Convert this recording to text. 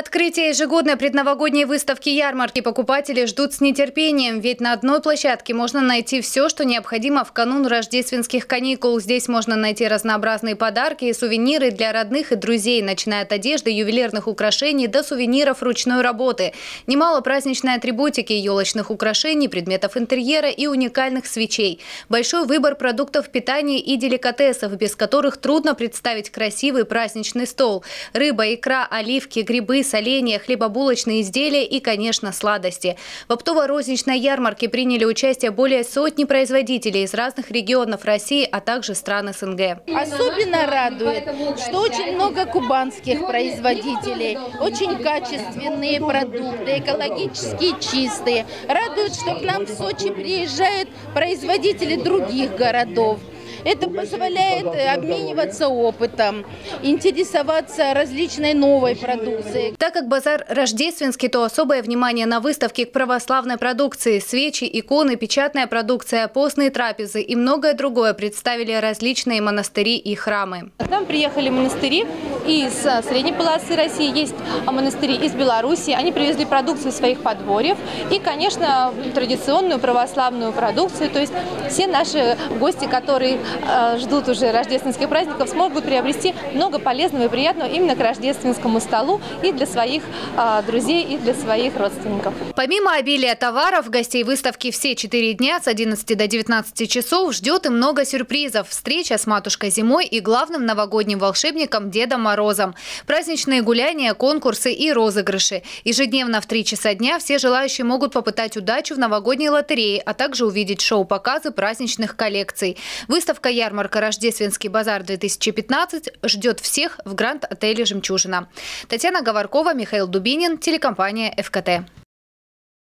Открытие ежегодной предновогодней выставки-ярмарки покупатели ждут с нетерпением, ведь на одной площадке можно найти все, что необходимо в канун рождественских каникул. Здесь можно найти разнообразные подарки и сувениры для родных и друзей, начиная от одежды, ювелирных украшений до сувениров ручной работы. Немало праздничной атрибутики, елочных украшений, предметов интерьера и уникальных свечей. Большой выбор продуктов питания и деликатесов, без которых трудно представить красивый праздничный стол. Рыба, икра, оливки, грибы, соленья, хлебобулочные изделия и, конечно, сладости. В оптово-розничной ярмарке приняли участие более сотни производителей из разных регионов России, а также стран СНГ. Особенно радует, что очень много кубанских производителей, очень качественные продукты, экологически чистые. Радует, что к нам в Сочи приезжают производители других городов. Это позволяет обмениваться опытом, интересоваться различной новой продукцией. Так как базар рождественский, то особое внимание на выставке к православной продукции. Свечи, иконы, печатная продукция, постные трапезы и многое другое представили различные монастыри и храмы. К нам приехали монастыри из средней полосы России, есть монастыри из Беларуси. Они привезли продукцию своих подворьев и, конечно, традиционную православную продукцию. То есть все наши гости, которые ждут уже рождественских праздников, смогут приобрести много полезного и приятного именно к рождественскому столу и для своих друзей, и для своих родственников. Помимо обилия товаров, гостей выставки все 4 дня с 11 до 19 часов ждет и много сюрпризов. Встреча с матушкой зимой и главным новогодним волшебником Дедом Морозом. Праздничные гуляния, конкурсы и розыгрыши. Ежедневно в 3 часа дня все желающие могут попытать удачу в новогодней лотерее, а также увидеть шоу-показы праздничных коллекций. Выставка-ярмарка «Рождественский базар-2015» ждет всех в гранд-отеле «Жемчужина». Татьяна Говоркова, Михаил Дубинин, телекомпания ФКТ.